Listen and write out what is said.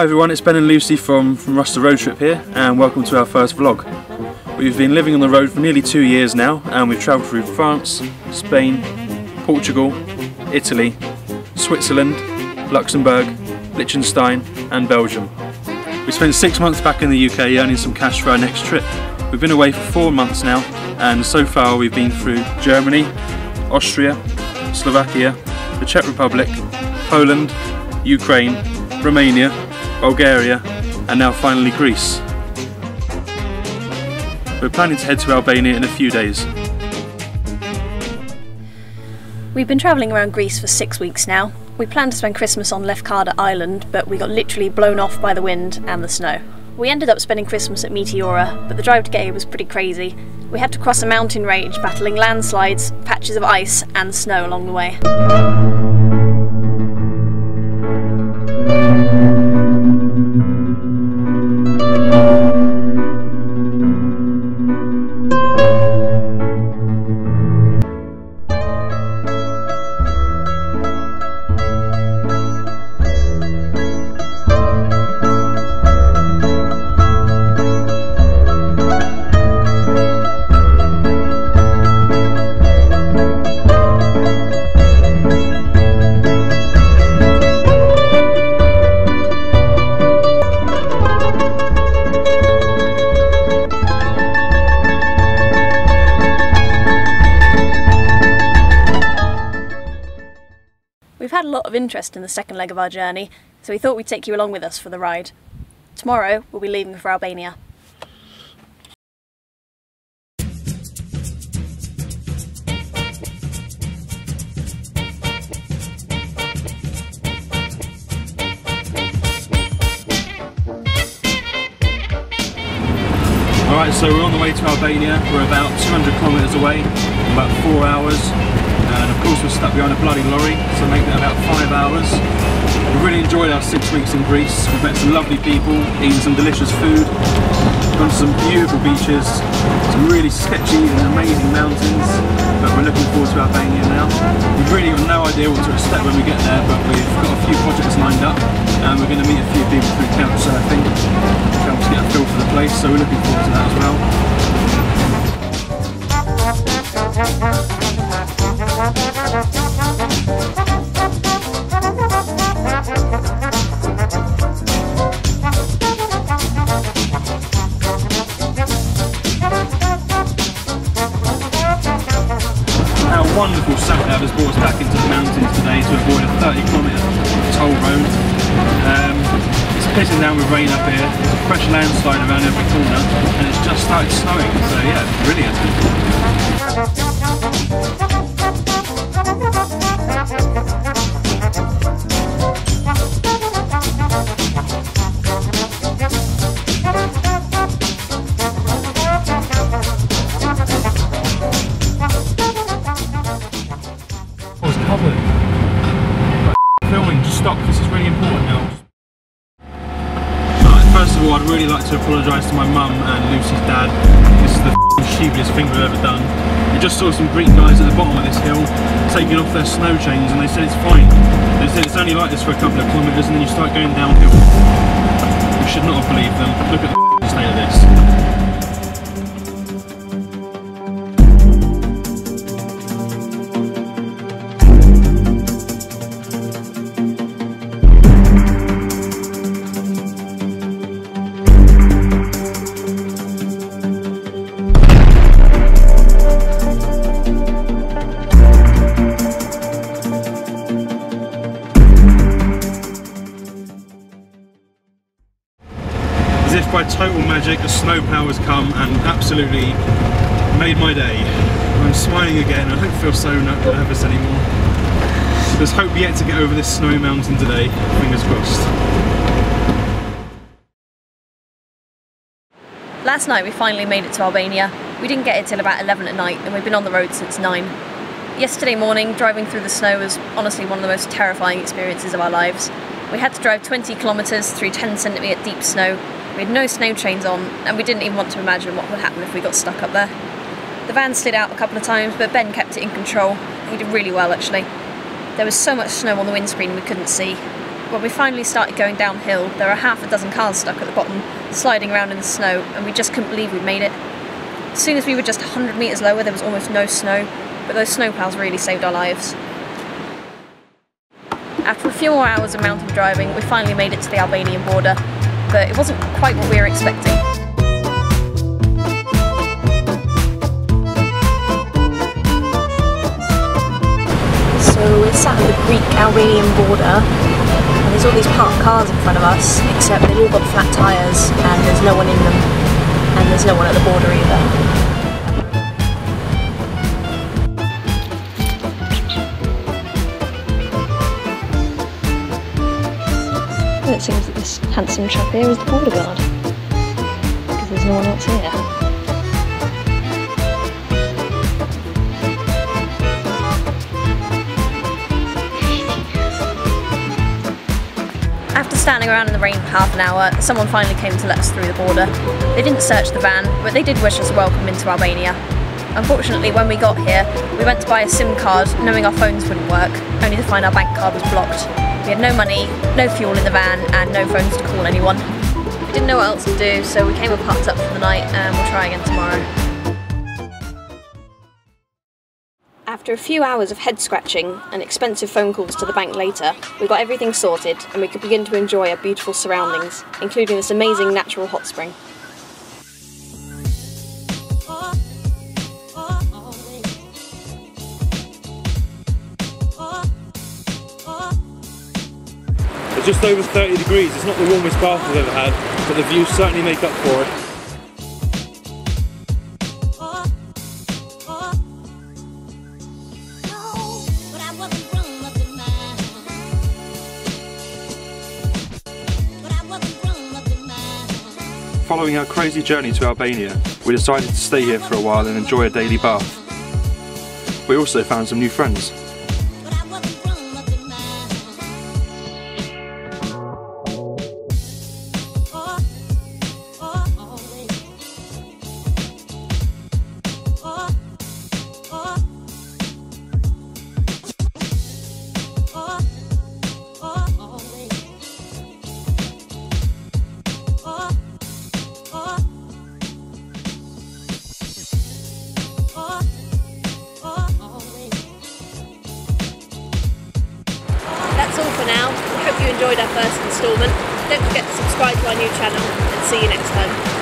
Hi everyone, it's Ben and Lucy from Rusty Roadtrip here, and welcome to our first vlog. We've been living on the road for nearly 2 years now, and we've travelled through France, Spain, Portugal, Italy, Switzerland, Luxembourg, Liechtenstein and Belgium. We spent 6 months back in the UK earning some cash for our next trip. We've been away for 4 months now, and so far we've been through Germany, Austria, Slovakia, the Czech Republic, Poland, Ukraine, Romania, Bulgaria and now finally Greece. We're planning to head to Albania in a few days. We've been travelling around Greece for 6 weeks now. We planned to spend Christmas on Lefkada Island, but we got literally blown off by the wind and the snow. We ended up spending Christmas at Meteora, but the drive to get here was pretty crazy. We had to cross a mountain range, battling landslides, patches of ice and snow along the way. We've had a lot of interest in the second leg of our journey, so we thought we'd take you along with us for the ride. Tomorrow we'll be leaving for Albania. Alright, so we're on the way to Albania. We're about 200 kilometres away, about 4 hours. And of course we're stuck behind a bloody lorry, so make that about 5 hours. We really enjoyed our 6 weeks in Greece. We've met some lovely people, eaten some delicious food, gone to some beautiful beaches, some really sketchy and amazing mountains, but we're looking forward to Albania now. We've really got no idea what to expect when we get there, but we've got a few projects lined up, and we're going to meet a few people through couch surfing, trying to get a feel for the place, so we're looking forward to that as well. Our wonderful sat-nav has brought us back into the mountains today to avoid a 30-kilometre toll road. It's pissing down with rain up here, fresh landslide around every corner, and it's just started snowing, so yeah, brilliant. I'd really like to apologise to my mum and Lucy's dad. This is the stupidest thing we've ever done. We just saw some Greek guys at the bottom of this hill taking off their snow chains, and they said it's fine. They said it's only like this for a couple of kilometres and then you start going downhill. We should not have believed them. Look at the state of this. As if by total magic, the snow plough has come and absolutely made my day. I'm smiling again. I don't feel so nervous anymore. There's hope yet to get over this snowy mountain today. Fingers crossed. Last night we finally made it to Albania. We didn't get it till about 11 at night, and we've been on the road since 9. Yesterday morning, driving through the snow was honestly one of the most terrifying experiences of our lives. We had to drive 20 kilometres through 10 centimetre deep snow. We had no snow chains on, and we didn't even want to imagine what would happen if we got stuck up there. The van slid out a couple of times, but Ben kept it in control. He did really well, actually. There was so much snow on the windscreen we couldn't see. when we finally started going downhill, there are half a dozen cars stuck at the bottom, sliding around in the snow, and we just couldn't believe we'd made it. As soon as we were just 100 metres lower, there was almost no snow, but those snowplows really saved our lives. After a few more hours of mountain driving, we finally made it to the Albanian border, but it wasn't quite what we were expecting. So we're sat at the Greek-Albanian border, and there's all these parked cars in front of us, except they've all got flat tyres, and there's no one in them. And there's no one at the border either. Well, it seems that this handsome chap here is the border guard, because there's no one else here. After standing around in the rain for half an hour, someone finally came to let us through the border. They didn't search the van, but they did wish us welcome into Albania. Unfortunately, when we got here, we went to buy a SIM card, knowing our phones wouldn't work, only to find our bank card was blocked. We had no money, no fuel in the van, and no phones to call anyone. We didn't know what else to do, so we came and parked up for the night, and we'll try again tomorrow. After a few hours of head scratching and expensive phone calls to the bank later, we got everything sorted and we could begin to enjoy our beautiful surroundings, including this amazing natural hot spring. It's just over 30 degrees, it's not the warmest bath I've ever had, but the views certainly make up for it. Following our crazy journey to Albania, we decided to stay here for a while and enjoy a daily bath. We also found some new friends. Now, we hope you enjoyed our first instalment. Don't forget to subscribe to our new channel and see you next time.